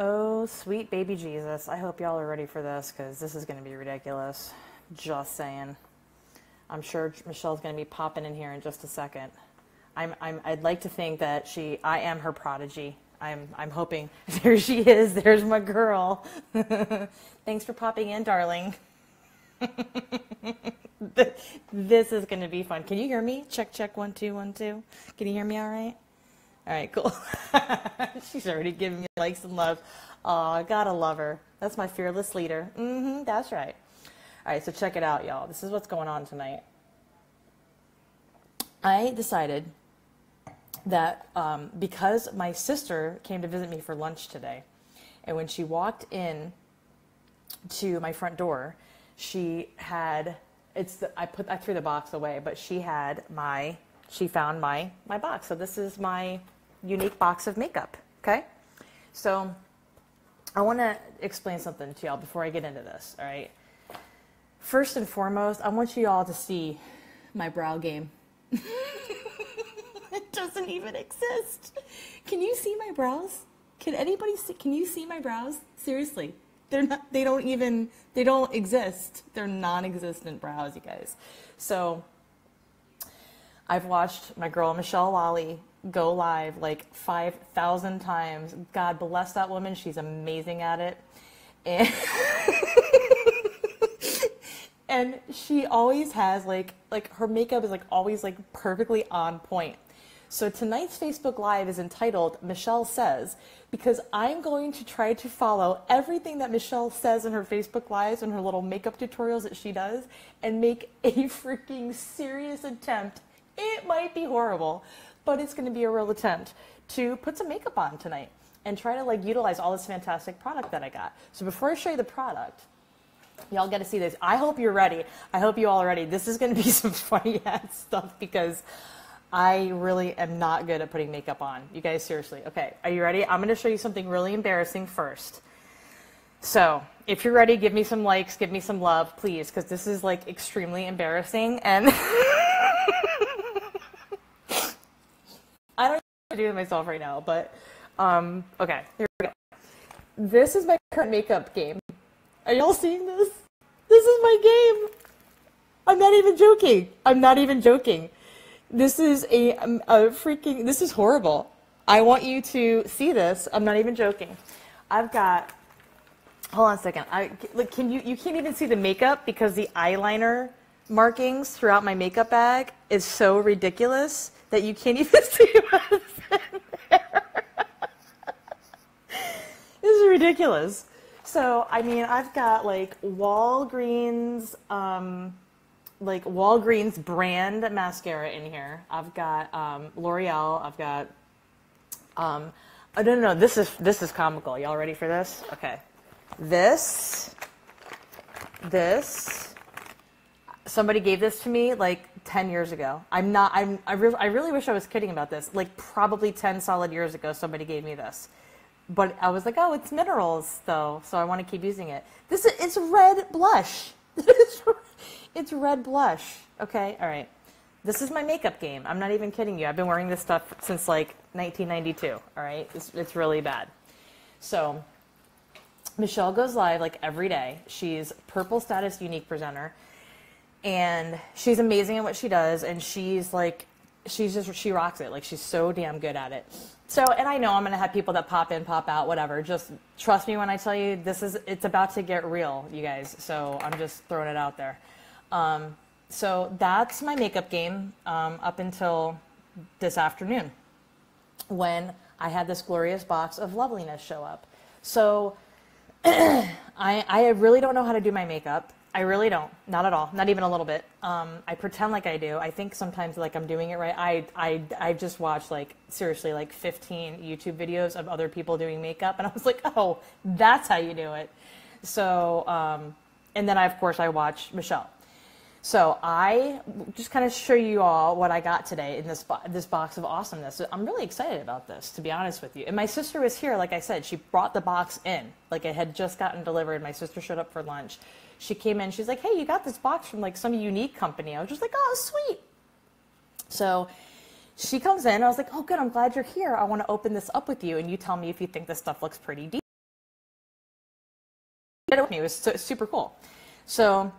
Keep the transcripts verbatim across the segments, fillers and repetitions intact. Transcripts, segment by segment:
Oh, sweet baby Jesus. I hope y'all are ready for this, because this is going to be ridiculous. Just saying. I'm sure Michelle's going to be popping in here in just a second. I'm, I'm, I'd like to think that she, I am her prodigy. I'm, I'm hoping. There she is. There's my girl. Thanks for popping in, darling. This is going to be fun. Can you hear me? Check, check, one, two, one, two. Can you hear me all right? All right, cool. She's already giving me likes and love. Aw, gotta love her. That's my fearless leader. Mm-hmm, that's right. All right, so check it out, y'all. This is what's going on tonight. I decided that um, because my sister came to visit me for lunch today, and when she walked in to my front door, she had, it's the, I put I threw the box away, but she had my, she found my, my box. So this is my Younique box of makeup, okay? So I want to explain something to y'all before I get into this, all right? First and foremost, I want you all to see my brow game. It doesn't even exist. Can you see my brows? Can anybody see, can you see my brows? Seriously, they're not, they don't even, they don't exist. They're non-existent brows, you guys. So I've watched my girl Michelle Lolly go live like five thousand times. God bless that woman. She's amazing at it. And, and she always has like, like her makeup is like always like perfectly on point. So tonight's Facebook Live is entitled Michelle Says, because I'm going to try to follow everything that Michelle says in her Facebook Lives and her little makeup tutorials that she does and make a freaking serious attempt. It might be horrible, but it's going to be a real attempt to put some makeup on tonight and try to like utilize all this fantastic product that I got. So before I show you the product, y'all got to see this. I hope you're ready. I hope you all are ready. This is going to be some funny ass stuff because I really am not good at putting makeup on. You guys, seriously. Okay, are you ready? I'm going to show you something really embarrassing first. So if you're ready, give me some likes, give me some love, please, because this is like extremely embarrassing and... I don't know what to do with myself right now, but, um, okay, here we go. This is my current makeup game. Are y'all seeing this? This is my game. I'm not even joking. I'm not even joking. This is a, a freaking, this is horrible. I want you to see this. I'm not even joking. I've got, hold on a second. I, like, can you, you can't even see the makeup because the eyeliner markings throughout my makeup bag is so ridiculous that you can't even see what's in there. This is ridiculous. So, I mean, I've got like Walgreens, um, like Walgreens brand mascara in here. I've got um, L'Oreal. I've got, um, oh, no, no, no, this is, this is comical. Y'all ready for this? Okay. This, this, somebody gave this to me like ten years ago. I'm not, I'm, I, re I really wish I was kidding about this. Like probably ten solid years ago, somebody gave me this. But I was like, oh, it's minerals though. So I want to keep using it. This is, it's red blush. It's red blush. Okay. All right. This is my makeup game. I'm not even kidding you. I've been wearing this stuff since like nineteen ninety-two. All right. It's, it's really bad. So Michelle goes live like every day. She's Purple Status Younique presenter. And she's amazing at what she does, and she's like, she's just, she rocks it. Like, she's so damn good at it. So, and I know I'm going to have people that pop in, pop out, whatever. Just trust me when I tell you this is, it's about to get real, you guys. So I'm just throwing it out there. Um, so that's my makeup game um, up until this afternoon when I had this glorious box of loveliness show up. So I, I really don't know how to do my makeup. I really don't. Not at all. Not even a little bit. Um, I pretend like I do. I think sometimes like I'm doing it right. I, I, I just watched like seriously like fifteen YouTube videos of other people doing makeup. And I was like, oh, that's how you do it. So, um, and then I, of course I watched Michelle. So I just kind of show you all what I got today in this, bo this box of awesomeness. So I'm really excited about this, to be honest with you. And my sister was here. Like I said, she brought the box in. Like it had just gotten delivered. My sister showed up for lunch. She came in. She's like, hey, you got this box from like some Younique company. I was just like, oh, sweet. So she comes in. I was like, oh, good. I'm glad you're here. I want to open this up with you. And you tell me if you think this stuff looks pretty deep. It was so, super cool. So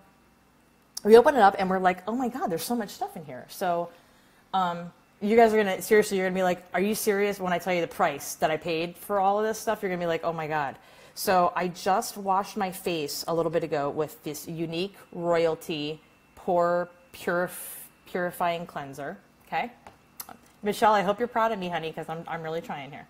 we open it up and we're like, oh my God, there's so much stuff in here. So um, you guys are going to, seriously, you're going to be like, are you serious? When I tell you the price that I paid for all of this stuff, you're going to be like, oh my God. So I just washed my face a little bit ago with this Younique Royalty Pore Purif Purifying Cleanser. Okay. Michelle, I hope you're proud of me, honey, because I'm, I'm really trying here.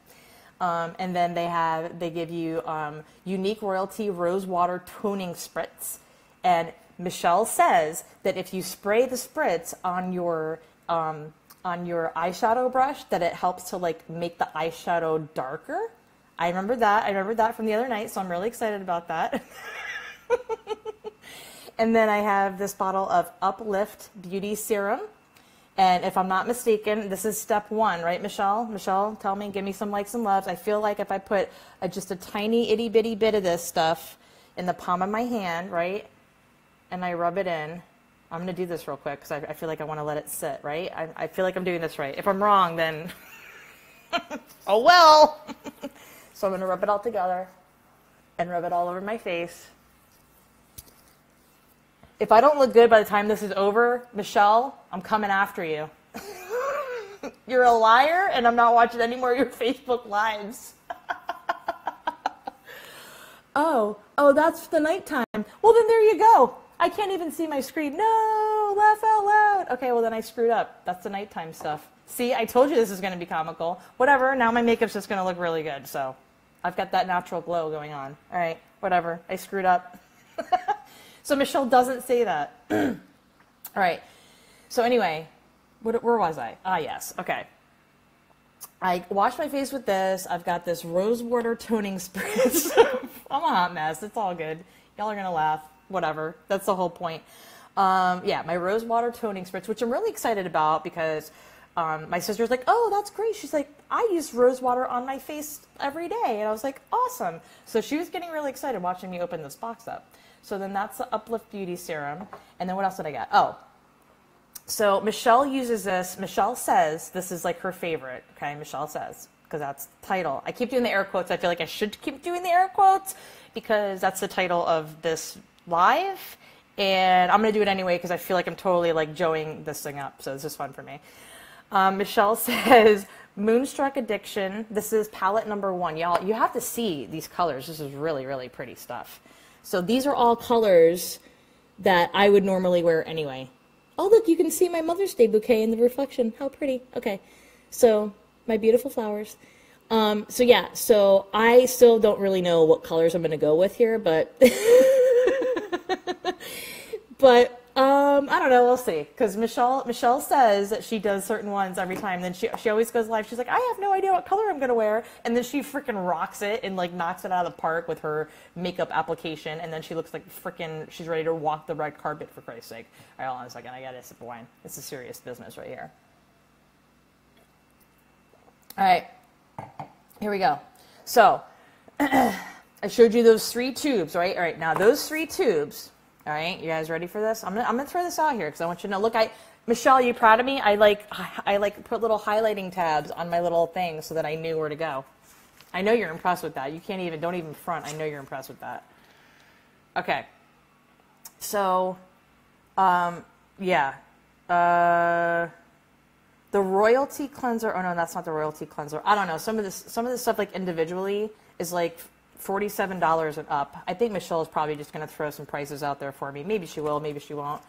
Um, and then they have, they give you um, Younique Royalty Rose Water Toning Spritz. And Michelle says that if you spray the spritz on your, um, on your eyeshadow brush, that it helps to like make the eyeshadow darker. I remember that. I remember that from the other night. So I'm really excited about that. And then I have this bottle of Uplift Beauty Serum. And if I'm not mistaken, this is step one, right, Michelle? Michelle, tell me, give me some likes and loves. I feel like if I put a, just a tiny itty bitty bit of this stuff in the palm of my hand, right, and I rub it in, I'm going to do this real quick because I, I feel like I want to let it sit, right? I, I feel like I'm doing this right. If I'm wrong, then, oh well. So I'm going to rub it all together and rub it all over my face. If I don't look good by the time this is over, Michelle, I'm coming after you. You're a liar, and I'm not watching any more of your Facebook lives. oh, oh, that's the nighttime. Well, then there you go. I can't even see my screen. No, laugh out loud. Okay, well, then I screwed up. That's the nighttime stuff. See, I told you this is going to be comical. Whatever, now my makeup's just going to look really good, so I've got that natural glow going on. All right, whatever. I screwed up. So Michelle doesn't say that. All right. So anyway, what, where was I? Ah, yes. Okay. I wash my face with this. I've got this rose water toning spritz. I'm a hot mess. It's all good. Y'all are going to laugh. Whatever. That's the whole point. Um, yeah, my rose water toning spritz, which I'm really excited about because um, my sister's like, oh, that's great. She's like, I use rose water on my face every day. And I was like, awesome. So she was getting really excited watching me open this box up. So then that's the Uplift Beauty Serum. And then what else did I get? Oh, so Michelle uses this. Michelle says this is like her favorite. Okay, Michelle says, because that's the title. I keep doing the air quotes. I feel like I should keep doing the air quotes because that's the title of this live. And I'm going to do it anyway because I feel like I'm totally like joeing this thing up. So this is fun for me. Um, Michelle says, Moodstruck Addiction. This is palette number one. Y'all, you have to see these colors. This is really, really pretty stuff. So these are all colors that I would normally wear anyway. Oh, look, you can see my Mother's Day bouquet in the reflection. How pretty. Okay, so my beautiful flowers. Um, so yeah, so I still don't really know what colors I'm going to go with here, but but um, I don't know. We'll see. Because Michelle, Michelle says that she does certain ones every time. Then she, she always goes live. She's like, I have no idea what color I'm going to wear. And then she freaking rocks it and like knocks it out of the park with her makeup application. And then she looks like freaking, she's ready to walk the red carpet for Christ's sake. All right, hold on a second. I got a sip of wine. It's a serious business right here. All right, here we go. So I showed you those three tubes, right? All right, now those three tubes. All right, you guys ready for this? I'm gonna, I'm gonna throw this out here because I want you to know. Look, I, Michelle, are you proud of me? I like, I like put little highlighting tabs on my little thing so that I knew where to go. I know you're impressed with that. You can't even, don't even front. I know you're impressed with that. Okay. So, um, yeah. Uh, the royalty cleanser. Oh no, that's not the royalty cleanser. I don't know. Some of this, some of this stuff like individually is like forty-seven dollars and up. I think Michelle is probably just going to throw some prices out there for me. Maybe she will, maybe she won't.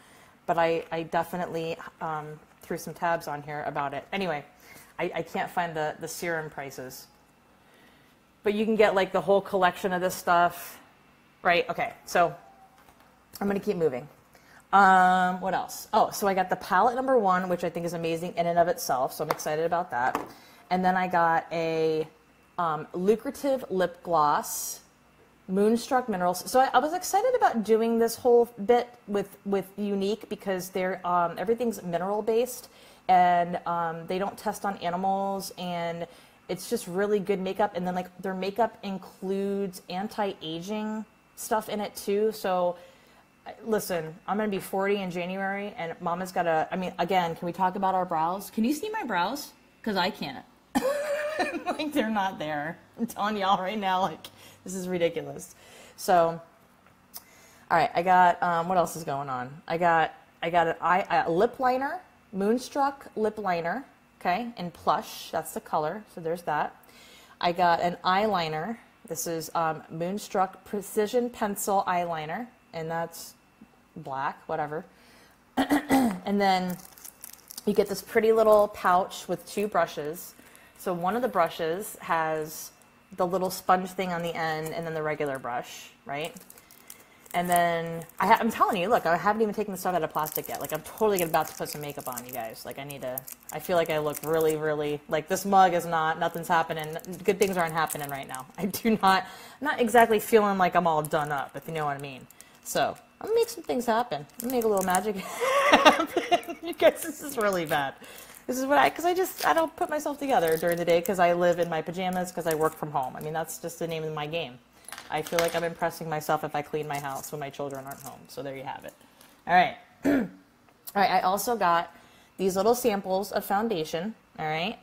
But I, I definitely um, threw some tabs on here about it. Anyway, I, I can't find the, the serum prices. But you can get like the whole collection of this stuff. Right? Okay, so I'm going to keep moving. Um, what else? Oh, so I got the palette number one, which I think is amazing in and of itself. So I'm excited about that. And then I got a Um, Lucrative Lip Gloss, Moonstruck Minerals. So I, I was excited about doing this whole bit with, with Younique because they're, um, everything's mineral based and um, they don't test on animals and it's just really good makeup. And then like their makeup includes anti-aging stuff in it too. So listen, I'm going to be forty in January and mama's got to, I mean, again, can we talk about our brows? Can you see my brows? Because I can't. Like they're not there. I'm telling y'all right now, like this is ridiculous. So All right, I got, um, what else is going on? I got, I got an eye, a lip liner, Moonstruck Lip Liner, okay, in Plush. That's the color, so there's that. I got an eyeliner. This is um, Moonstruck Precision Pencil Eyeliner, and that's black, whatever. And then you get this pretty little pouch with two brushes. So one of the brushes has the little sponge thing on the end and then the regular brush, right? And then, I ha I'm telling you, look, I haven't even taken the stuff out of plastic yet. Like, I'm totally about to put some makeup on, you guys. Like, I need to, I feel like I look really, really, like, this mug is not, nothing's happening. Good things aren't happening right now. I do not, I'm not exactly feeling like I'm all done up, if you know what I mean. So, I'm going to make some things happen. I'm going to make a little magic happen. You guys, this is really bad. This is what I, because I just, I don't put myself together during the day because I live in my pajamas because I work from home. I mean, that's just the name of my game. I feel like I'm impressing myself if I clean my house when my children aren't home. So there you have it. All right. All right. I also got these little samples of foundation. All right.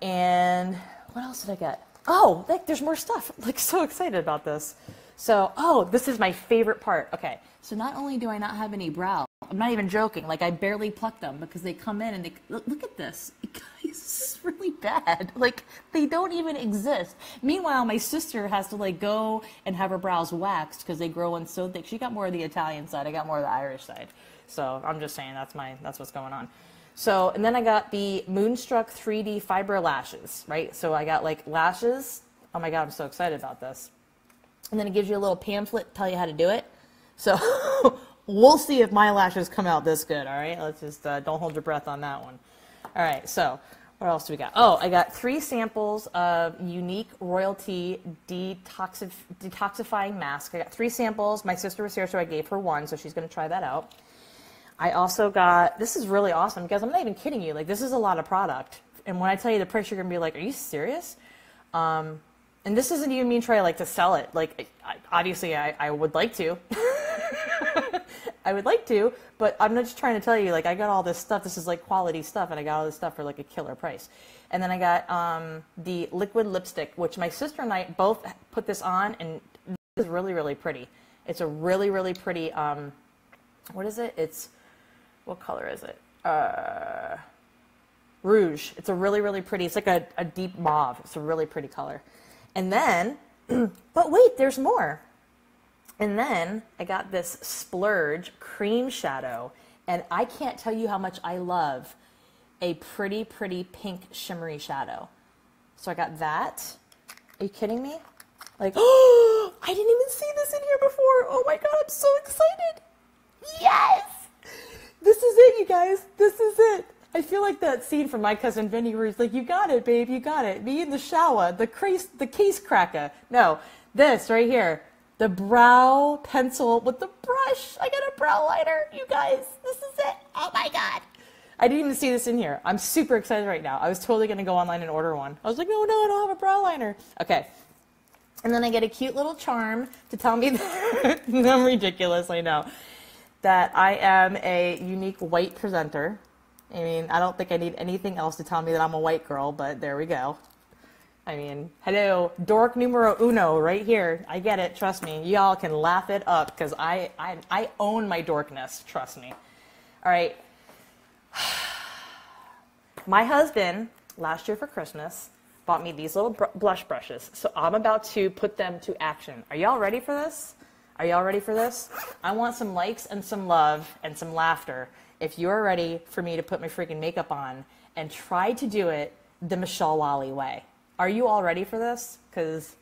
And what else did I get? Oh, like there's more stuff. I'm like so excited about this. So, oh, this is my favorite part. Okay. So not only do I not have any brow, I'm not even joking. Like I barely pluck them because they come in and they look, look at this. This is really bad. Like they don't even exist. Meanwhile, my sister has to like go and have her brows waxed because they grow in so thick. She got more of the Italian side. I got more of the Irish side. So I'm just saying that's my that's what's going on. So and then I got the Moonstruck three D Fiber Lashes, right? So I got like lashes. Oh my god, I'm so excited about this. And then it gives you a little pamphlet tell you how to do it. So we'll see if my lashes come out this good. All right, let's just uh, don't hold your breath on that one. All right, so. What else do we got? Oh, I got three samples of Younique Royalty Detoxif Detoxifying Mask. I got three samples. My sister was here, so I gave her one, so she's going to try that out. I also got, this is really awesome, because I'm not even kidding you. Like, this is a lot of product. And when I tell you the price, you're going to be like, are you serious? Um, and this isn't even me trying like, to sell it. Like, I, obviously, I, I would like to. I would like to, but I'm not just trying to tell you, like, I got all this stuff. This is, like, quality stuff, and I got all this stuff for, like, a killer price. And then I got um, the liquid lipstick, which my sister and I both put this on, and this is really, really pretty. It's a really, really pretty, um, what is it? It's, what color is it? Uh, rouge. It's a really, really pretty, it's like a, a deep mauve. It's a really pretty color. And then, but wait, there's more. And then I got this splurge cream shadow, and I can't tell you how much I love a pretty, pretty pink shimmery shadow. So I got that. Are you kidding me? Like, oh, I didn't even see this in here before. Oh my God, I'm so excited. Yes. This is it, you guys. This is it. I feel like that scene from My Cousin Vinny where he's like, you got it, babe. You got it. Me in the shower, the case, the case cracker. No, this right here. The brow pencil with the brush. I got a brow liner, you guys. This is it. Oh my God. I didn't even see this in here. I'm super excited right now. I was totally going to go online and order one. I was like, no, no, I don't have a brow liner. Okay. And then I get a cute little charm to tell me that I'm ridiculous, I know, that I am a Younique white presenter. I mean, I don't think I need anything else to tell me that I'm a white girl, but there we go. I mean, hello, dork numero uno right here. I get it, trust me. Y'all can laugh it up because I, I, I own my dorkness, trust me. All right. My husband, last year for Christmas, bought me these little br blush brushes. So I'm about to put them to action. Are y'all ready for this? Are y'all ready for this? I want some likes and some love and some laughter if you're ready for me to put my freaking makeup on and try to do it the Michelle Lolly way. Are you all ready for this? Because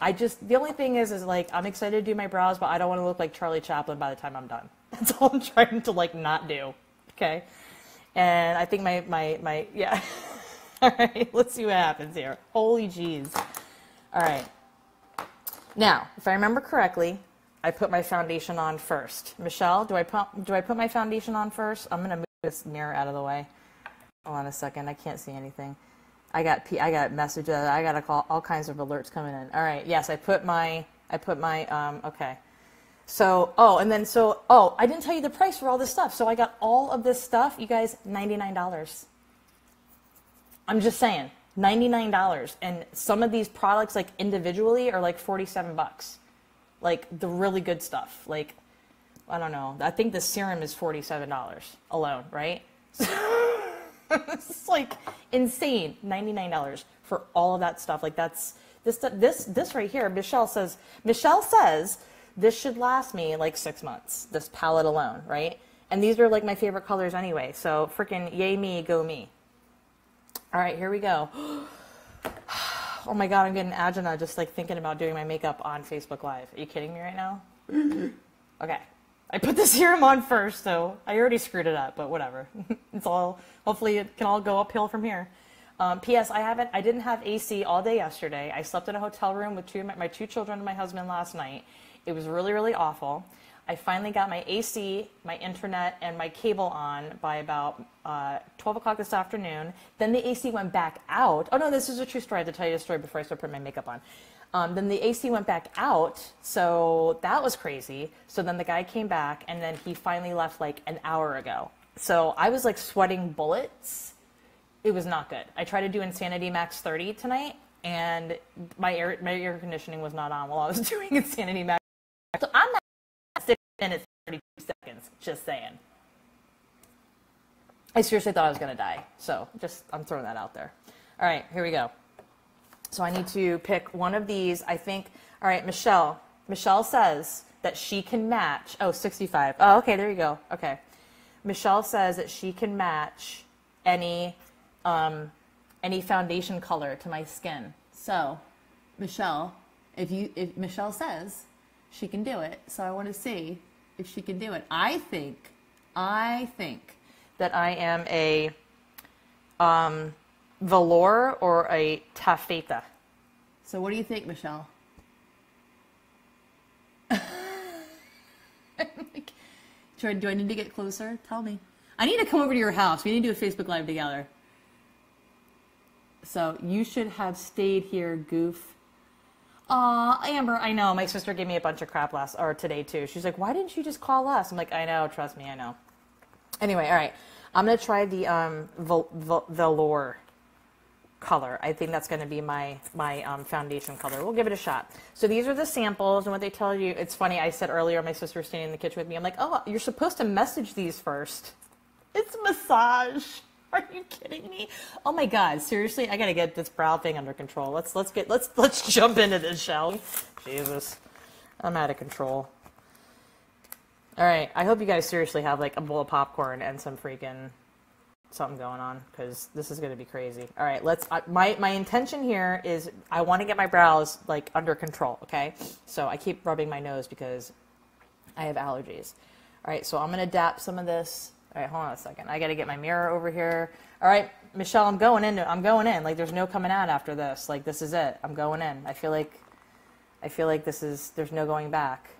I just, the only thing is, is like, I'm excited to do my brows, but I don't want to look like Charlie Chaplin by the time I'm done. That's all I'm trying to like not do. Okay. And I think my, my, my, yeah. All right. Let's see what happens here. Holy jeez. All right. Now, if I remember correctly, I put my foundation on first. Michelle, do I put, do I put my foundation on first? I'm going to move this mirror out of the way. Hold on a second. I can't see anything. I got P I got messages. I got a call. All kinds of alerts coming in. All right. Yes, I put my. I put my. Um, okay. So. Oh, and then so. Oh, I didn't tell you the price for all this stuff. So I got all of this stuff. You guys, ninety-nine dollars. I'm just saying, ninety-nine dollars. And some of these products, like individually, are like forty-seven bucks. like the really good stuff. Like, I don't know. I think the serum is forty-seven dollars alone, right? It's like insane. ninety-nine dollars for all of that stuff. Like that's this, this, this right here. Michelle says, Michelle says this should last me like six months, this palette alone. Right. And these are like my favorite colors anyway. So freaking yay me, go me. All right, here we go. Oh my God, I'm getting agita just like thinking about doing my makeup on Facebook Live. Are you kidding me right now? Okay. I put the serum on first, so I already screwed it up, but whatever. It's all, hopefully it can all go uphill from here. Um, P S I haven't, I didn't have A C all day yesterday. I slept in a hotel room with two my, my two children and my husband last night. It was really, really awful. I finally got my A C, my internet, and my cable on by about uh, twelve o'clock this afternoon. Then the A C went back out. Oh no, this is a true story. I have to tell you a story before I start putting my makeup on. Um, then the A C went back out, so that was crazy. So then the guy came back, and then he finally left like an hour ago. So I was like sweating bullets. It was not good. I tried to do Insanity Max thirty tonight, and my air, my air conditioning was not on while I was doing Insanity Max. So I'm at six minutes, thirty-two seconds, just saying. I seriously thought I was going to die, so just I'm throwing that out there. All right, here we go. So I need to pick one of these. I think, all right, Michelle. Michelle says that she can match. Oh, sixty-five. Oh, okay, there you go. Okay. Michelle says that she can match any, um, any foundation color to my skin. So, Michelle, if you, if Michelle says she can do it, so I want to see if she can do it. I think, I think that I am a, um, velour or a taffeta. So what do you think, Michelle? Like, do I need to get closer? Tell me. I need to come over to your house. We need to do a Facebook Live together. So you should have stayed here, goof. Aw, Amber, I know. My sister gave me a bunch of crap last or today too. She's like, why didn't you just call us? I'm like, I know. Trust me, I know. Anyway, all right. I'm going to try the um, vel vel velour color. I think that's going to be my, my um, foundation color. We'll give it a shot. So these are the samples and what they tell you. It's funny. I said earlier, my sister was standing in the kitchen with me. I'm like, oh, you're supposed to message these first. It's massage. Are you kidding me? Oh my God. Seriously, I got to get this brow thing under control. Let's, let's get, let's, let's jump into this, shall we? Jesus. I'm out of control. All right, I hope you guys seriously have like a bowl of popcorn and some freaking something going on, because this is going to be crazy. All right, let's, uh, my, my intention here is I want to get my brows like under control, okay? So I keep rubbing my nose because I have allergies. All right, so I'm going to dab some of this. All right, hold on a second. I got to get my mirror over here. All right, Michelle, I'm going in. I'm going in. Like, there's no coming out after this. Like, this is it. I'm going in. I feel like, I feel like this is, there's no going back.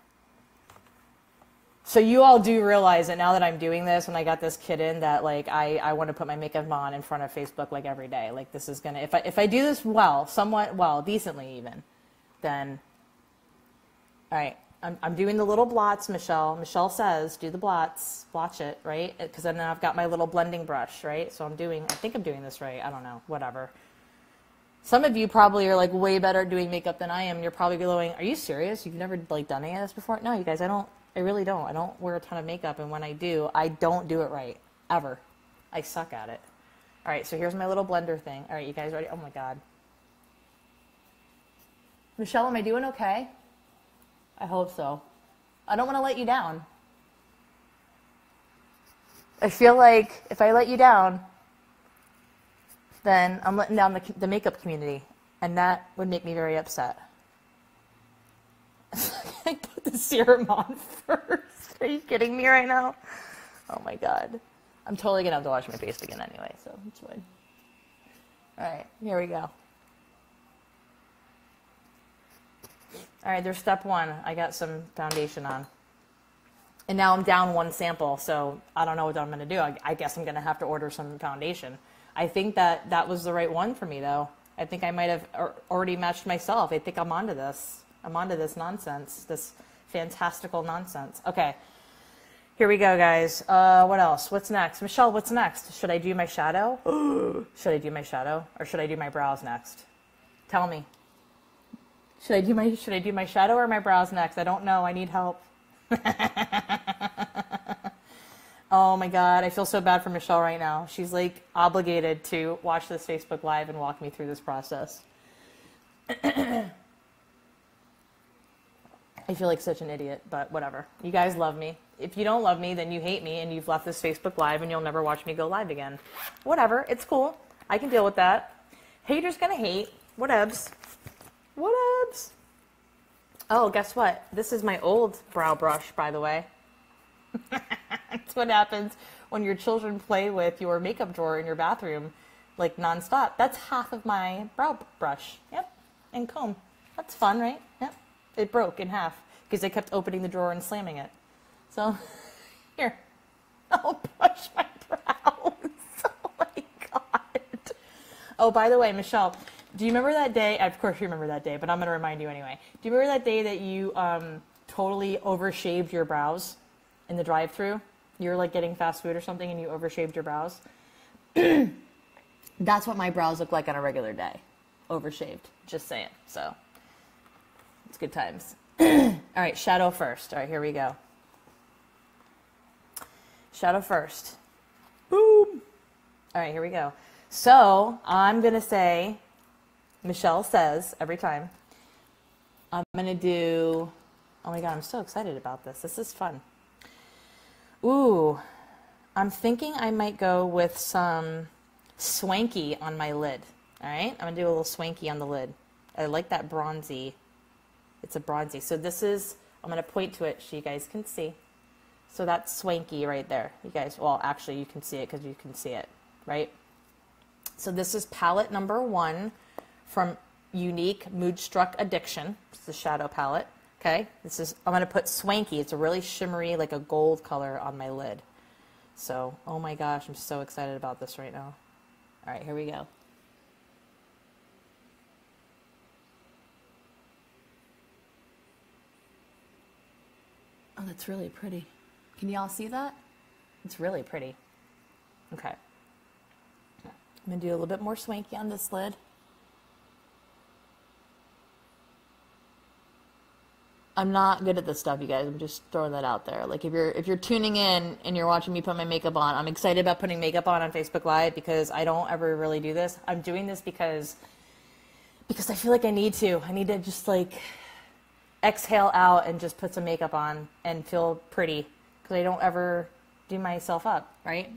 So you all do realize that now that I'm doing this and I got this kid in that like I, I want to put my makeup on in front of Facebook like every day. Like this is going to, if I, if I do this well, somewhat well, decently even, then, all right, I'm, I'm doing the little blots, Michelle. Michelle says do the blots, blotch it, right? Because then I've got my little blending brush, right? So I'm doing, I think I'm doing this right. I don't know, whatever. Some of you probably are like way better at doing makeup than I am. You're probably going, are you serious? You've never like done any of this before? No, you guys, I don't. I really don't. I don't wear a ton of makeup, and when I do, I don't do it right, ever. I suck at it. All right, so here's my little blender thing. All right, you guys ready? Oh, my God. Michelle, am I doing okay? I hope so. I don't want to let you down. I feel like if I let you down, then I'm letting down the, the makeup community, and that would make me very upset. I put the serum on first. Are you kidding me right now? Oh my God. I'm totally gonna have to wash my face again anyway, so it's fine. All right, here we go. All right, there's step one. I got some foundation on. And now I'm down one sample, so I don't know what I'm gonna do. I, I guess I'm gonna have to order some foundation. I think that that was the right one for me though. I think I might have already matched myself. I think I'm onto this. I'm onto this nonsense, this fantastical nonsense. Okay, here we go, guys. Uh, what else? What's next? Michelle, what's next? Should I do my shadow? Should I do my shadow? Or should I do my brows next? Tell me. Should I do my should I do my shadow or my brows next? I don't know. I need help. Oh my God, I feel so bad for Michelle right now. She's like obligated to watch this Facebook Live and walk me through this process. I feel like such an idiot, but whatever. You guys love me. If you don't love me, then you hate me and you've left this Facebook Live and you'll never watch me go live again. Whatever, it's cool. I can deal with that. Haters gonna hate. Whatevs. Whatevs. Oh, guess what? This is my old brow brush, by the way. That's what happens when your children play with your makeup drawer in your bathroom, like nonstop. That's half of my brow brush. Yep. And comb. That's fun, right? Yep. It broke in half because I kept opening the drawer and slamming it. So, here. I'll brush my brows. Oh, my God. Oh, by the way, Michelle, do you remember that day? Of course you remember that day, but I'm going to remind you anyway. Do you remember that day that you um, totally overshaved your brows in the drive-thru? You were like getting fast food or something and you overshaved your brows. That's what my brows look like on a regular day. Overshaved. Just saying. So, it's good times. All right, shadow first. All right, here we go. Shadow first. Boom. All right, here we go. So, I'm going to say, Michelle says every time, I'm going to do, oh my God, I'm so excited about this. This is fun. Ooh, I'm thinking I might go with some swanky on my lid. All right, I'm going to do a little swanky on the lid. I like that bronzy. It's a bronzy. So this is, I'm going to point to it so you guys can see. So that's swanky right there. You guys, well, actually, you can see it because you can see it, right? So this is palette number one from Younique Moodstruck Addiction. It's the shadow palette, okay? This is, I'm going to put swanky. It's a really shimmery, like a gold color on my lid. So, oh my gosh, I'm so excited about this right now. All right, here we go. Oh, that's really pretty. Can y'all see that? It's really pretty. Okay. I'm going to do a little bit more swanky on this lid. I'm not good at this stuff, you guys. I'm just throwing that out there. Like if you're if you're tuning in and you're watching me put my makeup on, I'm excited about putting makeup on on Facebook Live because I don't ever really do this. I'm doing this because because I feel like I need to. I need to just like exhale out and just put some makeup on and feel pretty. Because I don't ever do myself up, right?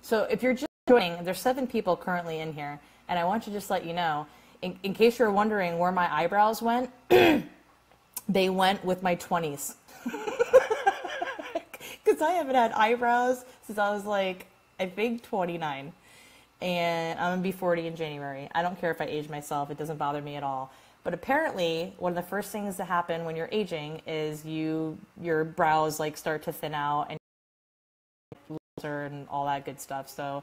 So if you're just joining, there's seven people currently in here, and I want to just let you know, in, in case you're wondering where my eyebrows went, they went with my twenties. Because I haven't had eyebrows since I was like, I think twenty-nine. And I'm going to be forty in January. I don't care if I age myself. It doesn't bother me at all. But apparently, one of the first things that happen when you're aging is you your brows like start to thin out and and all that good stuff. So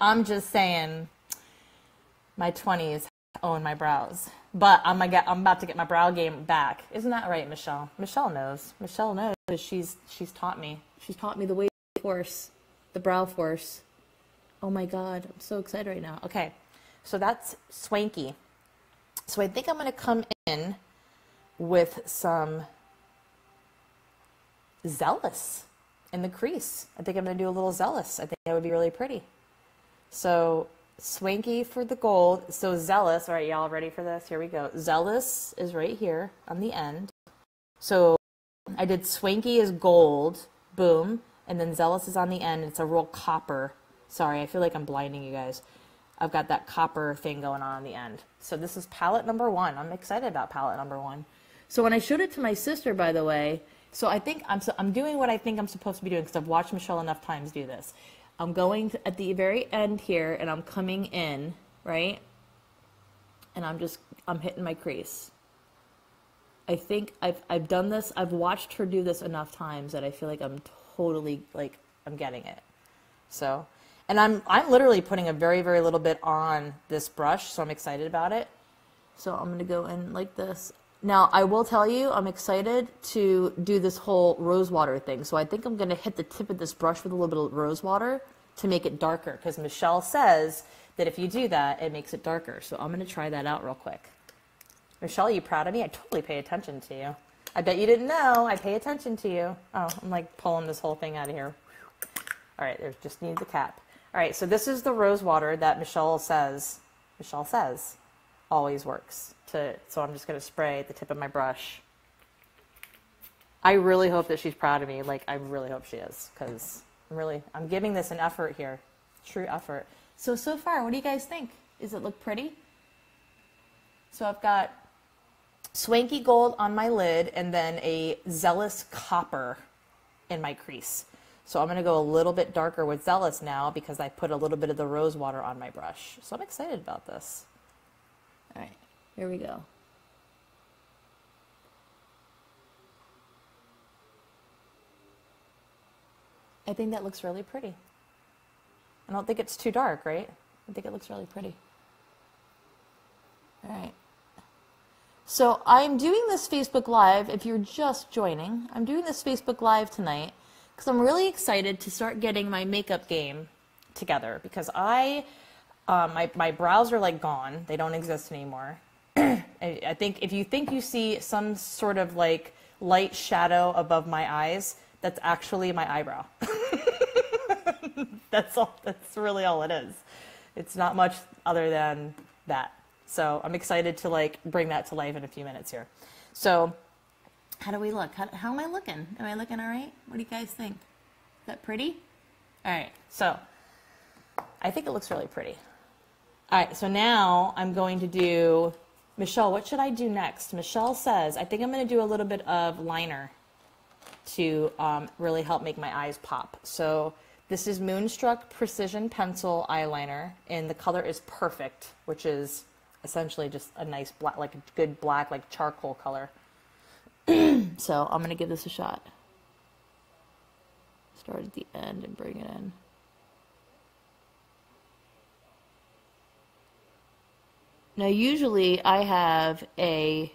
I'm just saying, my twenties own my brows, but I'm gonna get, I'm about to get my brow game back. Isn't that right, Michelle? Michelle knows. Michelle knows. She's she's taught me. She's taught me the way force, the brow force. Oh my God, I'm so excited right now. Okay, so that's swanky. So I think I'm going to come in with some zealous in the crease. I think I'm going to do a little zealous. I think that would be really pretty. So swanky for the gold. So zealous. All right, y'all ready for this? Here we go. Zealous is right here on the end. So I did swanky is gold. Boom. And then zealous is on the end. It's a real copper. Sorry, I feel like I'm blinding you guys. I've got that copper thing going on on the end. So this is palette number one. I'm excited about palette number one. So when I showed it to my sister, by the way, so I think I'm, so I'm doing what I think I'm supposed to be doing because I've watched Michelle enough times do this. I'm going to, at the very end here and I'm coming in, right? And I'm just, I'm hitting my crease. I think I've, I've done this. I've watched her do this enough times that I feel like I'm totally, like, I'm getting it. So... And I'm, I'm literally putting a very, very little bit on this brush, so I'm excited about it. So I'm going to go in like this. Now, I will tell you, I'm excited to do this whole rose water thing. So I think I'm going to hit the tip of this brush with a little bit of rose water to make it darker, because Michelle says that if you do that, it makes it darker. So I'm going to try that out real quick. Michelle, are you proud of me? I totally pay attention to you. I bet you didn't know. I pay attention to you. Oh, I'm like pulling this whole thing out of here. All right, there just needs the cap. All right, so this is the rose water that Michelle says, Michelle says, always works. To, so I'm just going to spray at the tip of my brush. I really hope that she's proud of me. Like, I really hope she is, because I'm really, I'm giving this an effort here. True effort. So, so far, what do you guys think? Does it look pretty? So I've got swanky gold on my lid and then a zealous copper in my crease. So I'm going to go a little bit darker with zealous now because I put a little bit of the rose water on my brush. So I'm excited about this. All right, here we go. I think that looks really pretty. I don't think it's too dark, right? I think it looks really pretty. All right. So I'm doing this Facebook Live, if you're just joining, I'm doing this Facebook Live tonight because I'm really excited to start getting my makeup game together because I, uh, my, my brows are like gone. They don't exist anymore. I, I think if you think you see some sort of like light shadow above my eyes, that's actually my eyebrow. That's all, that's really all it is. It's not much other than that. So I'm excited to like bring that to life in a few minutes here. So how do we look? How, how am I looking? Am I looking all right? What do you guys think? Is that pretty? All right. So I think it looks really pretty. All right. So now I'm going to do, Michelle, what should I do next? Michelle says, I think I'm going to do a little bit of liner to um, really help make my eyes pop. So this is Moonstruck Precision Pencil Eyeliner, and the color is Perfect, which is essentially just a nice black, like a good black, like charcoal color. So I'm going to give this a shot. Start at the end and bring it in. Now usually I have a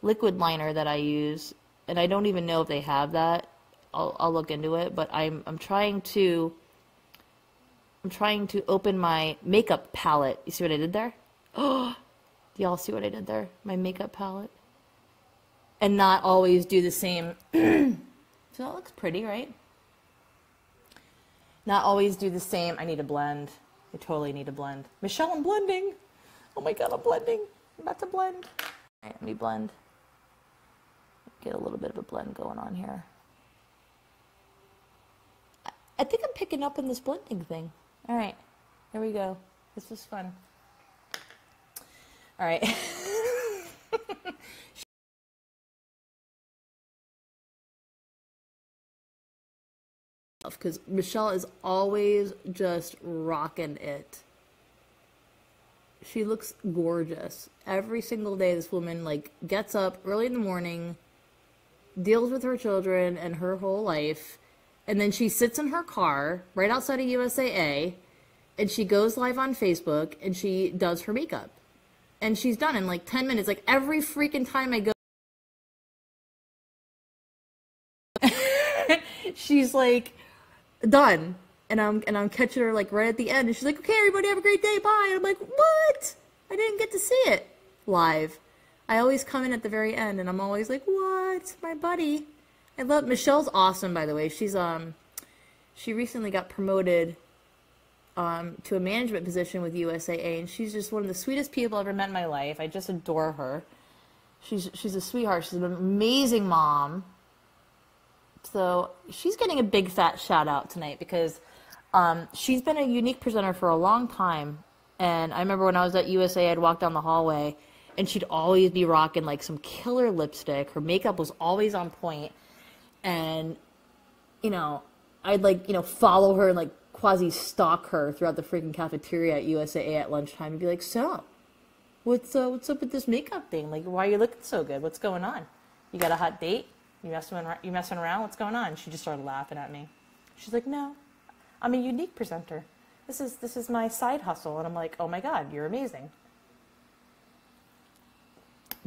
liquid liner that I use, and I don't even know if they have that. I'll, I'll look into it, but I'm, I'm trying to, I'm trying to open my makeup palette. You see what I did there? Oh, do y'all see what I did there? My makeup palette. And not always do the same. So that looks pretty, right? Not always do the same. I need a blend. I totally need a blend. Michelle, I'm blending. Oh my God, I'm blending. I'm about to blend. All right, let me blend. Get a little bit of a blend going on here. I think I'm picking up in this blending thing. All right, here we go. This was fun. All right. Because Michelle is always just rocking it. She looks gorgeous. Every single day this woman like gets up early in the morning, deals with her children and her whole life, and then she sits in her car right outside of U S A A, and she goes live on Facebook, and she does her makeup. And she's done in like ten minutes. Like every freaking time I go, she's like done. And I'm, and I'm catching her like right at the end. And she's like, okay, everybody have a great day. Bye. And I'm like, what? I didn't get to see it live. I always come in at the very end, and I'm always like, what? My buddy. I love, Michelle's awesome, by the way. She's um, she recently got promoted um, to a management position with U S A A, and she's just one of the sweetest people I've ever met in my life. I just adore her. She's, she's a sweetheart. She's an amazing mom. So she's getting a big fat shout out tonight because um, she's been a Younique presenter for a long time. And I remember when I was at U S A A, I'd walk down the hallway, and she'd always be rocking like some killer lipstick. Her makeup was always on point. And, you know, I'd, like, you know, follow her and, like, quasi-stalk her throughout the freaking cafeteria at U S A A at lunchtime and be like, so, what's, uh, what's up with this makeup thing? Like, why are you looking so good? What's going on? You got a hot date? You messing, you messing around? What's going on? She just started laughing at me. She's like, no, I'm a Younique presenter. This is, this is my side hustle. And I'm like, oh, my God, you're amazing.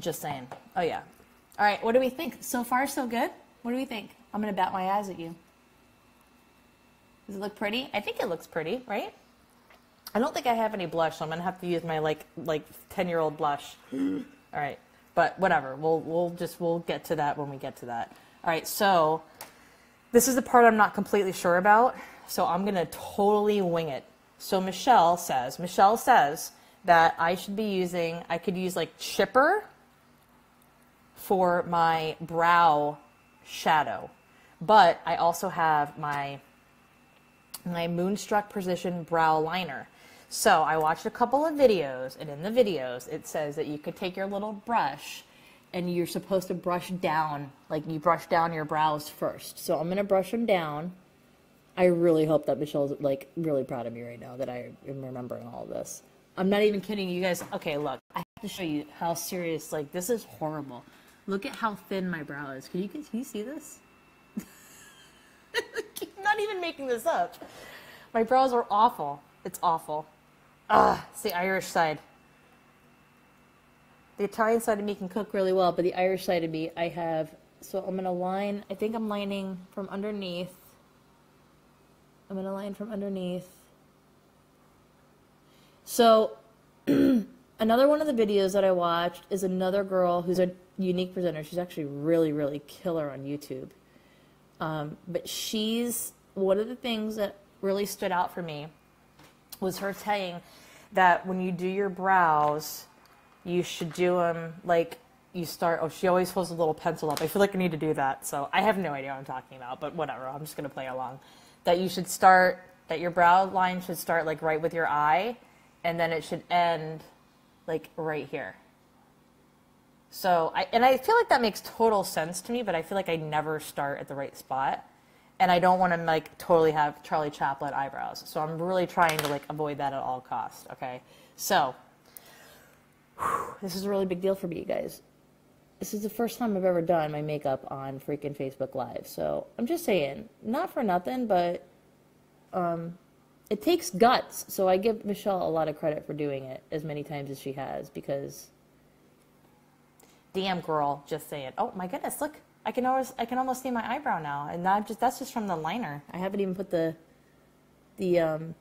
Just saying. Oh, yeah. All right, what do we think? So far, so good? What do we think? I'm going to bat my eyes at you. Does it look pretty? I think it looks pretty, right? I don't think I have any blush, so I'm going to have to use my, like, like ten-year-old blush. All right, but whatever. We'll we'll just we'll get to that when we get to that. All right, so this is the part I'm not completely sure about, so I'm gonna totally wing it. So Michelle says, Michelle says that I should be using, I could use like chipper for my brow shadow, but I also have my my Moonstruck Precision Brow Liner. So I watched a couple of videos, and in the videos it says that you could take your little brush and you're supposed to brush down, like you brush down your brows first. So I'm gonna brush them down. I really hope that Michelle's like really proud of me right now that I am remembering all of this. I'm not even kidding you guys. Okay, look, I have to show you how serious, like this is horrible. Look at how thin my brow is. Can you, can you see this? I'm not even making this up. My brows are awful. It's awful. Ah, it's the Irish side. The Italian side of me can cook really well, but the Irish side of me, I have, so I'm gonna line, I think I'm lining from underneath. I'm gonna line from underneath. So another one of the videos that I watched is another girl who's a Younique presenter. She's actually really, really killer on YouTube. Um, but she's, one of the things that really stood out for me was her saying that when you do your brows, you should do them like you start, oh, she always holds a little pencil up. I feel like I need to do that. So I have no idea what I'm talking about, but whatever. I'm just going to play along. That you should start, that your brow line should start like right with your eye, and then it should end like right here. So I, and I feel like that makes total sense to me, but I feel like I never start at the right spot. And I don't want to like totally have Charlie Chaplin eyebrows. So I'm really trying to like avoid that at all costs. Okay. So whew, this is a really big deal for me, you guys. This is the first time I've ever done my makeup on freaking Facebook Live. So I'm just saying, not for nothing, but um, it takes guts. So I give Michelle a lot of credit for doing it as many times as she has, because damn girl, just saying. Oh my goodness, look. I can always, I can almost see my eyebrow now, and that just that's just from the liner. I haven't even put the the um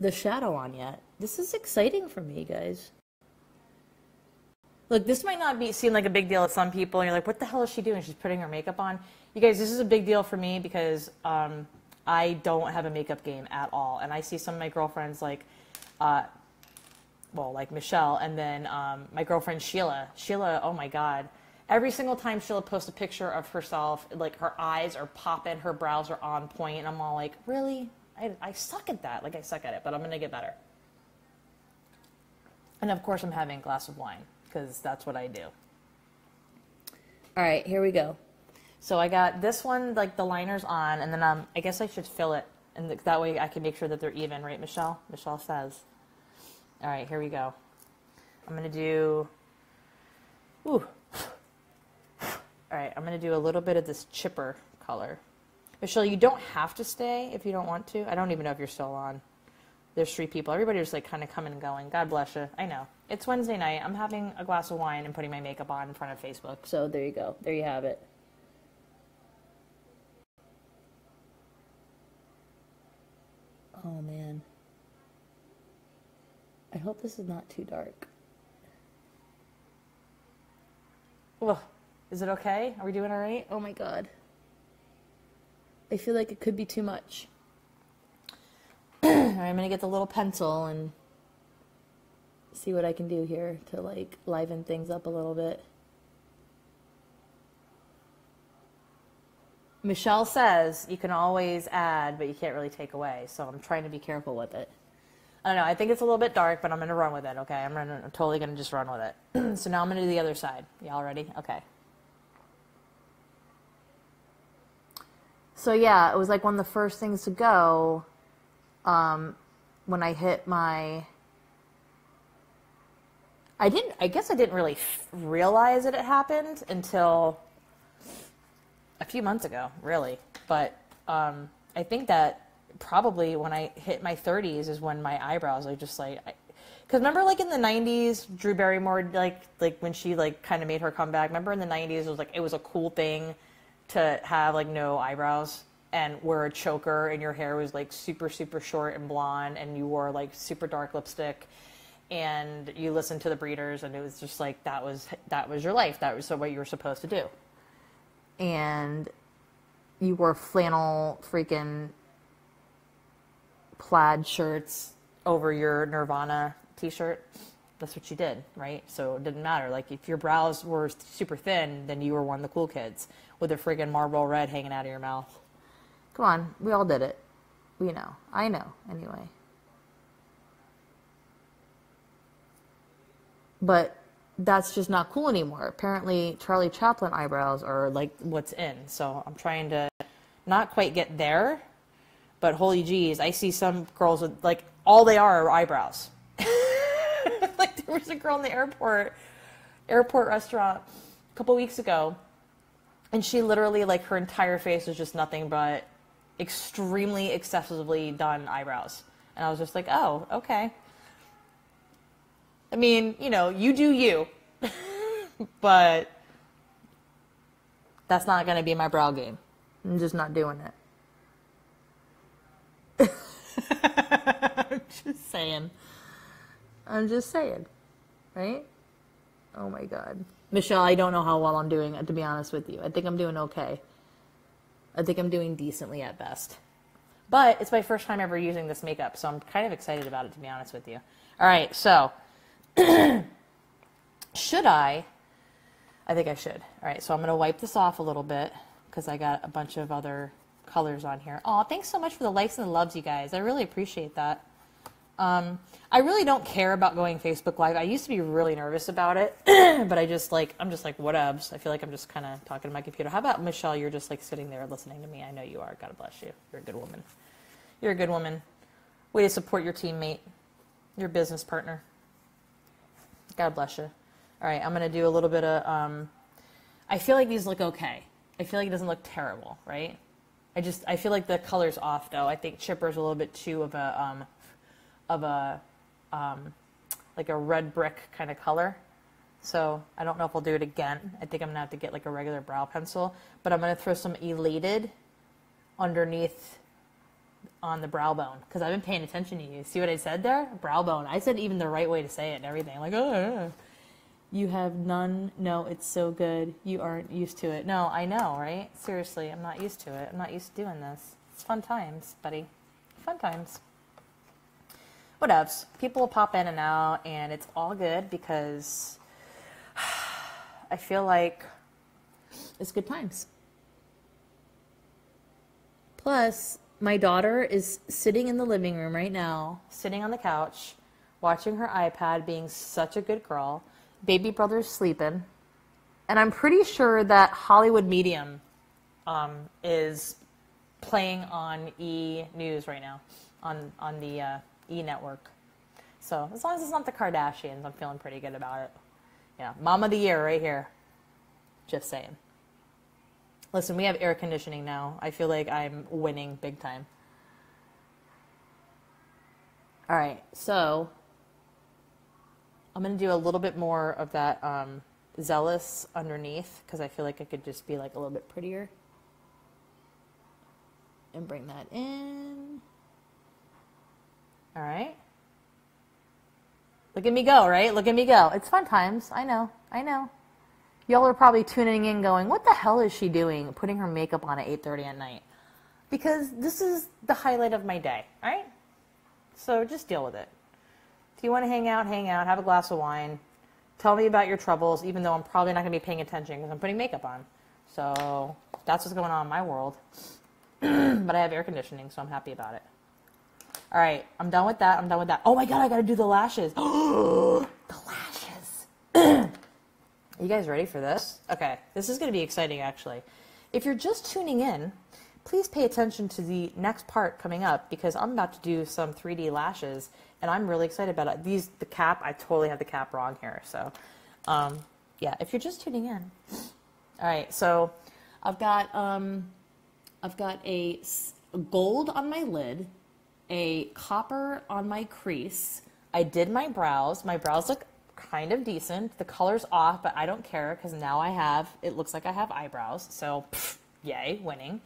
the shadow on yet. This is exciting for me, guys. Look, this might not be seem like a big deal to some people, and you're like, what the hell is she doing? She's putting her makeup on. You guys, this is a big deal for me because um I don't have a makeup game at all, and I see some of my girlfriends like uh well, like Michelle, and then um my girlfriend Sheila. Sheila, oh my god. Every single time she'll post a picture of herself, like her eyes are popping, her brows are on point, and I'm all like, really? I, I suck at that. Like, I suck at it, but I'm going to get better. And, of course, I'm having a glass of wine because that's what I do. All right, here we go. So I got this one, like the liner's on, and then um, I guess I should fill it, and that way I can make sure that they're even, right, Michelle? Michelle says. All right, here we go. I'm going to do... Ooh. All right, I'm going to do a little bit of this chipper color. Michelle, you don't have to stay if you don't want to. I don't even know if you're still on. There's three people. Everybody's like kind of coming and going. God bless you. I know. It's Wednesday night. I'm having a glass of wine and putting my makeup on in front of Facebook. So there you go. There you have it. Oh, man. I hope this is not too dark. Ugh. Is it okay? Are we doing all right? Oh my god. I feel like it could be too much. Alright, I'm gonna get the little pencil and see what I can do here to like liven things up a little bit. Michelle says you can always add, but you can't really take away, so I'm trying to be careful with it. I don't know, I think it's a little bit dark, but I'm gonna run with it, okay? I'm, gonna, I'm totally gonna just run with it. So now I'm gonna do the other side. Y'all ready? Okay. So yeah, it was like one of the first things to go um, when I hit my, I didn't, I guess I didn't really realize that it happened until a few months ago, really. But um, I think that probably when I hit my thirties is when my eyebrows are just like, I, because remember like in the nineties, Drew Barrymore, like, like when she like kind of made her comeback, remember in the nineties, it was like, it was a cool thing to have like no eyebrows and wear a choker and your hair was like super, super short and blonde and you wore like super dark lipstick and you listened to the breeders, and it was just like, that was, that was your life. That was what you were supposed to do. And you wore flannel freaking plaid shirts over your Nirvana t-shirt. That's what you did, right? So it didn't matter. Like, if your brows were super thin, then you were one of the cool kids with a friggin' Marlboro Red hanging out of your mouth. Come on. We all did it. We know. I know, anyway. But that's just not cool anymore. Apparently, Charlie Chaplin eyebrows are, like, what's in. So I'm trying to not quite get there, but holy geez, I see some girls with, like, all they are are eyebrows. Like, there was a girl in the airport, airport restaurant a couple weeks ago, and she literally, like, her entire face was just nothing but extremely excessively done eyebrows. And I was just like, oh, okay. I mean, you know, you do you, but that's not going to be my brow game. I'm just not doing it. I'm just saying. I'm just saying, right? Oh my God. Michelle, I don't know how well I'm doing, to be honest with you. I think I'm doing okay. I think I'm doing decently at best. But it's my first time ever using this makeup, so I'm kind of excited about it, to be honest with you. All right, so... should I? I think I should. All right, so I'm going to wipe this off a little bit because I got a bunch of other colors on here. Aw, thanks so much for the likes and the loves, you guys. I really appreciate that. Um, I really don't care about going Facebook Live. I used to be really nervous about it, but I just like, I'm just like, whatevs. I feel like I'm just kind of talking to my computer. How about, Michelle, you're just like sitting there listening to me? I know you are. God bless you. You're a good woman. You're a good woman. Way to support your teammate, your business partner. God bless you. All right, I'm going to do a little bit of, um, I feel like these look okay. I feel like it doesn't look terrible, right? I just, I feel like the color's off, though. I think Chipper's a little bit too of a, um, of a, um, like a red brick kind of color. So I don't know if I'll do it again. I think I'm going to have to get like a regular brow pencil, but I'm going to throw some Elated underneath on the brow bone, because I've been paying attention to you. See what I said there? Brow bone. I said even the right way to say it and everything. Like, oh, you have none. No, it's so good. You aren't used to it. No, I know, right? Seriously, I'm not used to it. I'm not used to doing this. It's fun times, buddy. Fun times. Whatevs. People will pop in and out, and it's all good because I feel like it's good times. Plus... my daughter is sitting in the living room right now, sitting on the couch, watching her iPad, being such a good girl. Baby brother's sleeping. And I'm pretty sure that Hollywood Medium um, is playing on E! News right now, on, on the uh, E! Network. So as long as it's not the Kardashians, I'm feeling pretty good about it. Yeah, Mom of the Year right here. Just saying. Listen, we have air conditioning now. I feel like I'm winning big time. All right, so I'm going to do a little bit more of that um, Zealous underneath because I feel like I could just be like a little bit prettier. And bring that in. All right. Look at me go, right? Look at me go. It's fun times. I know. I know. Y'all are probably tuning in going, what the hell is she doing putting her makeup on at eight thirty at night? Because this is the highlight of my day, all right? So just deal with it. If you want to hang out, hang out, have a glass of wine. Tell me about your troubles, even though I'm probably not going to be paying attention because I'm putting makeup on. So that's what's going on in my world. But I have air conditioning, so I'm happy about it. All right, I'm done with that. I'm done with that. Oh, my God, I got to do the lashes. The lashes. You guys ready for this? Okay, this is going to be exciting, actually. If you're just tuning in, please pay attention to the next part coming up because I'm about to do some three D lashes, and I'm really excited about it. These, the cap, I totally have the cap wrong here. So, um, yeah, if you're just tuning in. All right, so I've got, um, I've got a gold on my lid, a copper on my crease. I did my brows. My brows look kind of decent. The color's off, but I don't care because now I have, it looks like I have eyebrows. So, pff, yay, winning.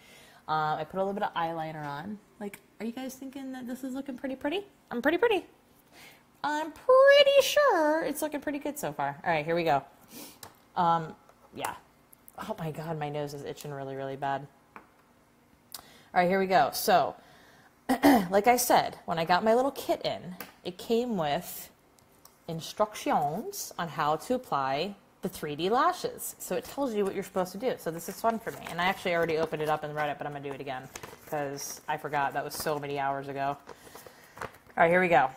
Uh, I put a little bit of eyeliner on. Like, are you guys thinking that this is looking pretty pretty? I'm pretty pretty. I'm pretty sure it's looking pretty good so far. All right, here we go. Um, yeah. Oh my God, my nose is itching really, really bad. All right, here we go. So, like I said, when I got my little kit in, it came with instructions on how to apply the three D lashes. So it tells you what you're supposed to do. So this is fun for me. And I actually already opened it up and read it, but I'm going to do it again because I forgot. That was so many hours ago. All right, here we go.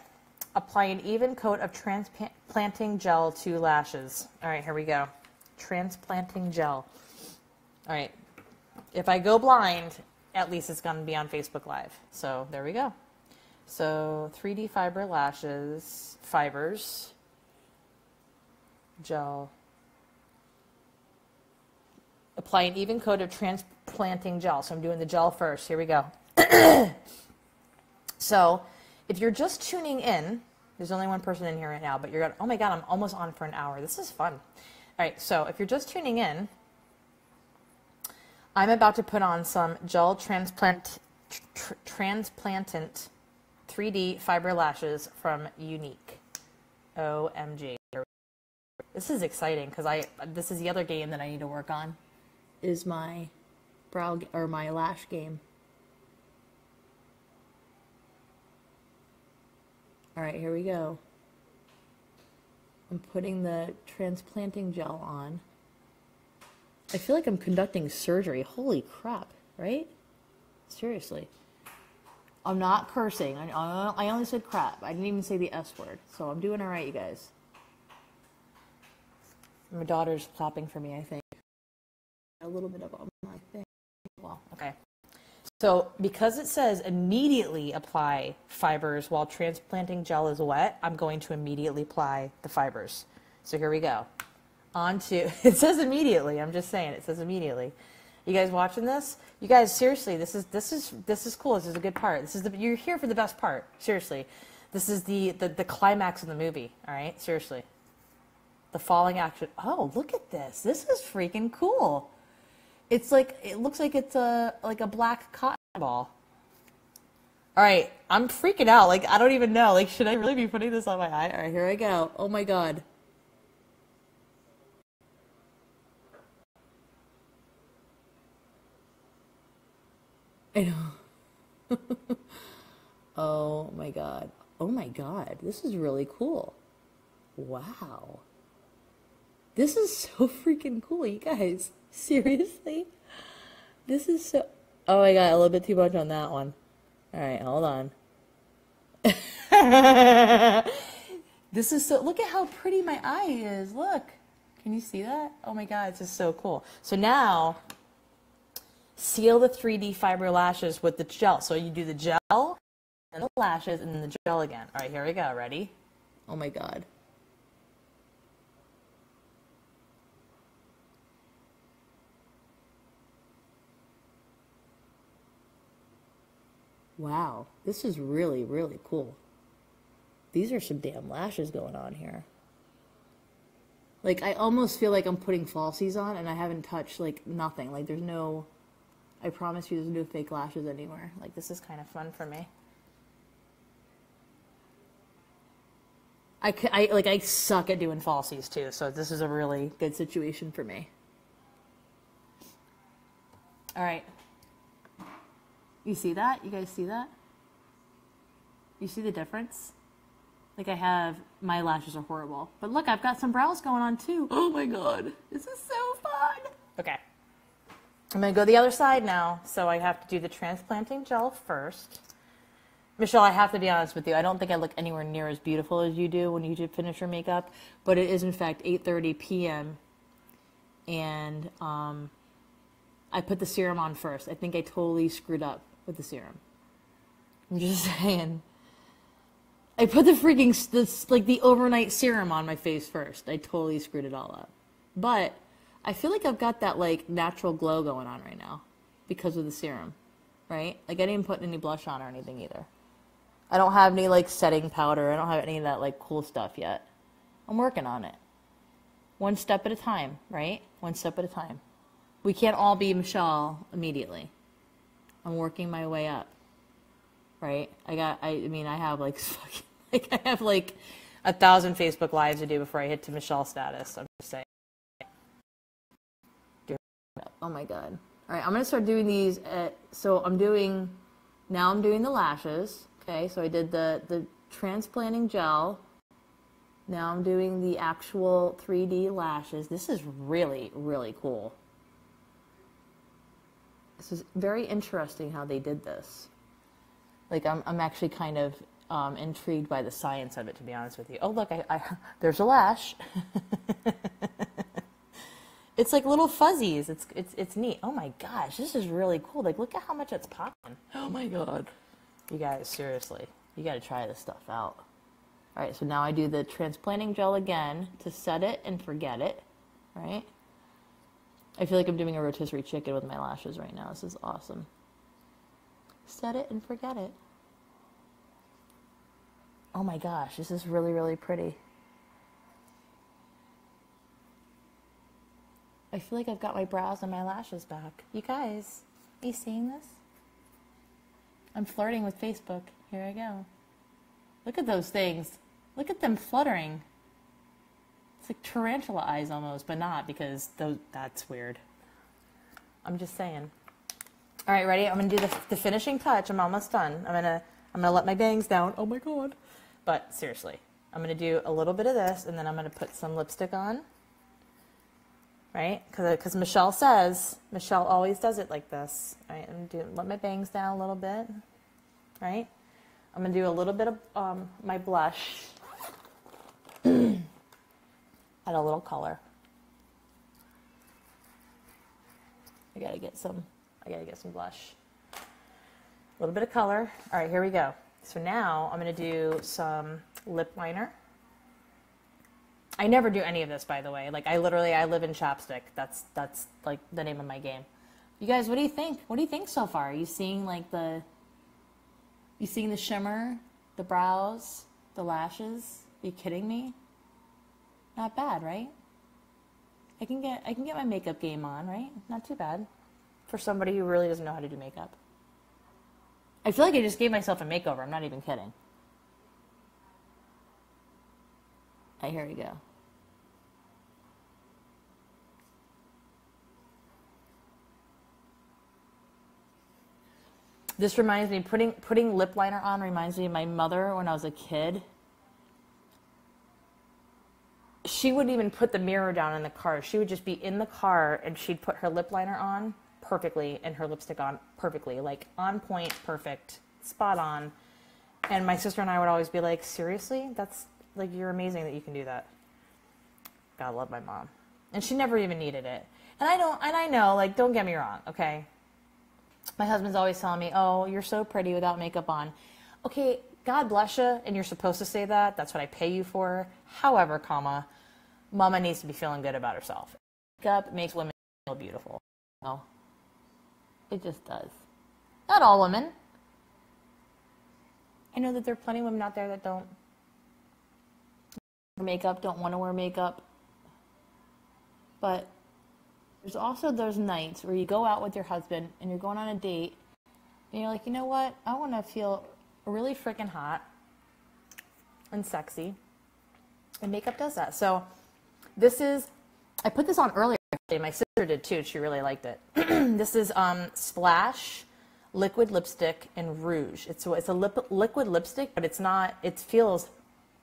Apply an even coat of transplanting gel to lashes. All right, here we go. Transplanting gel. All right. If I go blind, at least it's going to be on Facebook Live. So there we go. So three D fiber lashes, fibers, gel. Apply an even coat of transplanting gel. So I'm doing the gel first. Here we go. So if you're just tuning in, there's only one person in here right now, but you're going, oh my God, I'm almost on for an hour. This is fun. All right. So if you're just tuning in, I'm about to put on some gel transplant, tr transplantant three D fiber lashes from Younique. O M G. This is exciting because I this is the other game that I need to work on, is my brow or my lash game. All right, here we go. I'm putting the transplanting gel on. I feel like I'm conducting surgery. Holy crap, right? Seriously. I'm not cursing. I, I only said crap. I didn't even say the S word. So I'm doing all right, you guys. My daughter's clapping for me, I think. A little bit of my thing. Well, okay. So because it says immediately apply fibers while transplanting gel is wet, I'm going to immediately apply the fibers. So here we go. On to, it says immediately, I'm just saying, it says immediately. You guys watching this? You guys, seriously, this is this is this is cool. This is a good part. This is the, you're here for the best part. Seriously. This is the, the, the climax of the movie. All right? Seriously. The falling action. Oh, look at this. This is freaking cool. It's like, it looks like it's a, like a black cotton ball. All right. I'm freaking out. Like, I don't even know. Like, should I really be putting this on my eye? All right, here I go. Oh my God. I know. Oh my God. Oh my God. This is really cool. Wow. This is so freaking cool, you guys. Seriously? This is so... Oh, I got a little bit too much on that one. All right, hold on. This is so... Look at how pretty my eye is. Look. Can you see that? Oh, my God. This is so cool. So now, seal the three D fiber lashes with the gel. So you do the gel, and the lashes, and then the gel again. All right, here we go. Ready? Oh, my God. Wow, this is really, really cool. These are some damn lashes going on here. Like, I almost feel like I'm putting falsies on and I haven't touched, like, nothing. Like, there's no, I promise you there's no fake lashes anywhere. Like, this is kind of fun for me. I, I, like, I suck at doing falsies, too, so this is a really good situation for me. All right. You see that? You guys see that? You see the difference? Like I have, my lashes are horrible. But look, I've got some brows going on too. Oh my God. This is so fun. Okay. I'm going to go the other side now. So I have to do the transplanting gel first. Michelle, I have to be honest with you. I don't think I look anywhere near as beautiful as you do when you finish your makeup. But it is in fact eight thirty p m And um, I put the serum on first. I think I totally screwed up with the serum. I'm just saying. I put the freaking, this, like the overnight serum on my face first. I totally screwed it all up. But I feel like I've got that like natural glow going on right now because of the serum, right? Like I didn't put any blush on or anything either. I don't have any like setting powder. I don't have any of that like cool stuff yet. I'm working on it. One step at a time, right? One step at a time. We can't all be Michelle immediately. I'm working my way up, right? I got, I, I mean, I have like fucking Like, I have like a thousand Facebook lives to do before I hit to Michelle status. I'm just saying. Oh my God. All right, I'm gonna start doing these at, so I'm doing, now I'm doing the lashes. Okay, so I did the, the transplanting gel. Now I'm doing the actual three D lashes. This is really, really cool. This is very interesting how they did this. Like, I'm, I'm actually kind of um, intrigued by the science of it, to be honest with you. Oh, look, I, I, there's a lash. It's like little fuzzies. It's, it's, it's neat. Oh my gosh, this is really cool. Like, look at how much it's popping. Oh my God. You guys, seriously, you got to try this stuff out. All right, so now I do the transplanting gel again to set it and forget it, right? I feel like I'm doing a rotisserie chicken with my lashes right now. This is awesome. Set it and forget it. Oh my gosh, this is really, really pretty. I feel like I've got my brows and my lashes back. You guys, are you seeing this? I'm flirting with Facebook. Here I go. Look at those things. Look at them fluttering. It's like tarantula eyes almost, but not, because those, that's weird. I'm just saying. All right, ready? I'm going to do the, the finishing touch. I'm almost done. I'm going to I'm gonna let my bangs down. Oh, my God. But seriously, I'm going to do a little bit of this, and then I'm going to put some lipstick on. Right? Because Michelle says, Michelle always does it like this. All right? I'm going to let my bangs down a little bit. Right? I'm going to do a little bit of um, my blush. Add a little color. I got to get some, I got to get some blush. A little bit of color. All right, here we go. So now I'm going to do some lip liner. I never do any of this, by the way. Like, I literally, I live in chapstick. That's, that's like the name of my game. You guys, what do you think? What do you think so far? Are you seeing like the... You seeing the shimmer, the brows, the lashes? Are you kidding me? Not bad, right? I can get I can get my makeup game on, right? Not too bad for somebody who really doesn't know how to do makeup. I feel like I just gave myself a makeover. I'm not even kidding. All right, here we go. This reminds me, putting putting lip liner on reminds me of my mother when I was a kid. She wouldn't even put the mirror down in the car. She would just be in the car and she'd put her lip liner on perfectly and her lipstick on perfectly. Like, on point, perfect, spot on. And my sister and I would always be like, seriously? That's, like, you're amazing that you can do that. God, love my mom. And she never even needed it. And I don't, and I know, like, don't get me wrong, okay? My husband's always telling me, oh, you're so pretty without makeup on. Okay, God bless you, and you're supposed to say that. That's what I pay you for. However, comma, mama needs to be feeling good about herself. Makeup makes women feel beautiful. No, it just does. Not all women. I know that there are plenty of women out there that don't wear makeup, don't want to wear makeup. But... there's also those nights where you go out with your husband and you're going on a date and you're like, you know what? I want to feel really freaking hot and sexy. And makeup does that. So this is, I put this on earlier. My sister did too. She really liked it. This is um, Splash Liquid Lipstick and Rouge. It's, it's a lip, liquid lipstick, but it's not, it feels,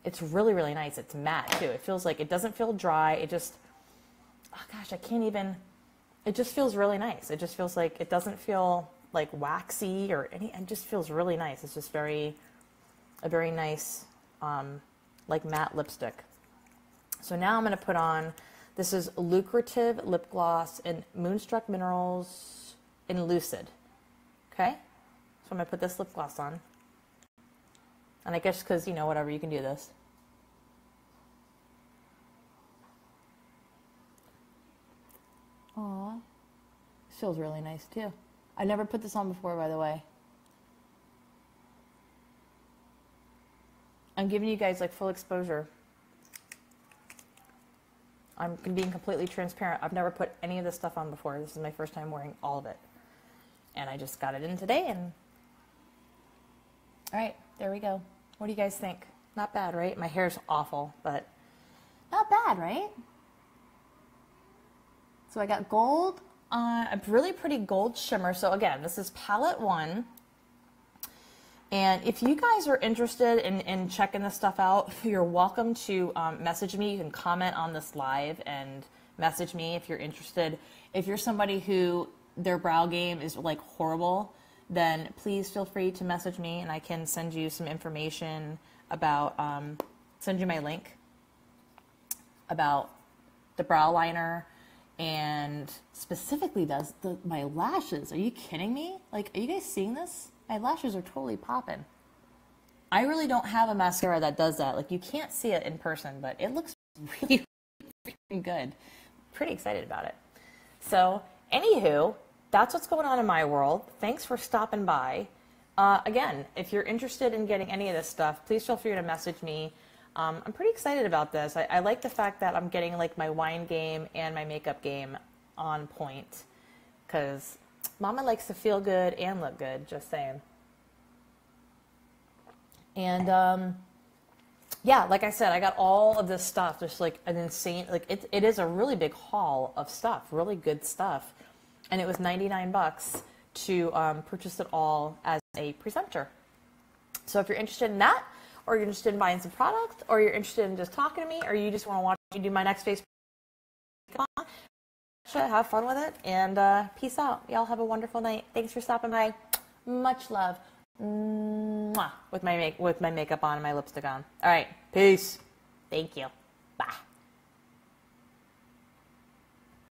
it's really, really nice. It's matte too. It feels like, it doesn't feel dry. It just, oh gosh, I can't even, it just feels really nice. It just feels like, it doesn't feel like waxy or any, it just feels really nice. It's just very, a very nice, um, like matte lipstick. So now I'm going to put on, this is Lucrative Lip Gloss and Moonstruck Minerals in Lucid. Okay. So I'm going to put this lip gloss on. And I guess because, you know, whatever, you can do this. Aw, this feels really nice too. I never put this on before, by the way. I'm giving you guys like full exposure. I'm being completely transparent. I've never put any of this stuff on before. This is my first time wearing all of it. And I just got it in today and... All right, there we go. What do you guys think? Not bad, right? My hair's awful, but not bad, right? So I got gold, uh, a really pretty gold shimmer. So again, this is palette one. And if you guys are interested in, in checking this stuff out, you're welcome to um, message me. You can comment on this live and message me if you're interested. If you're somebody who their brow game is like horrible, then please feel free to message me and I can send you some information about, um, send you my link about the brow liner and specifically does the, my lashes. Are you kidding me? Like, are you guys seeing this? My lashes are totally popping. I really don't have a mascara that does that. Like, you can't see it in person, but it looks really freaking good. Pretty excited about it. So, anywho, that's what's going on in my world. Thanks for stopping by. Uh, again, if you're interested in getting any of this stuff, please feel free to message me. Um, I'm pretty excited about this. I, I like the fact that I'm getting like my wine game and my makeup game on point because Mama likes to feel good and look good, just saying. And, um, yeah, like I said, I got all of this stuff, just like an insane, like it, it is a really big haul of stuff, really good stuff. And it was ninety-nine bucks to um, purchase it all as a presenter. So if you're interested in that, or you're interested in buying some product, or you're interested in just talking to me, or you just want to watch me do my next Facebook, come on. Have fun with it, and uh, peace out. Y'all have a wonderful night. Thanks for stopping by. Much love. Mwah. With my make with my makeup on and my lipstick on. All right. Peace. Thank you. Bye.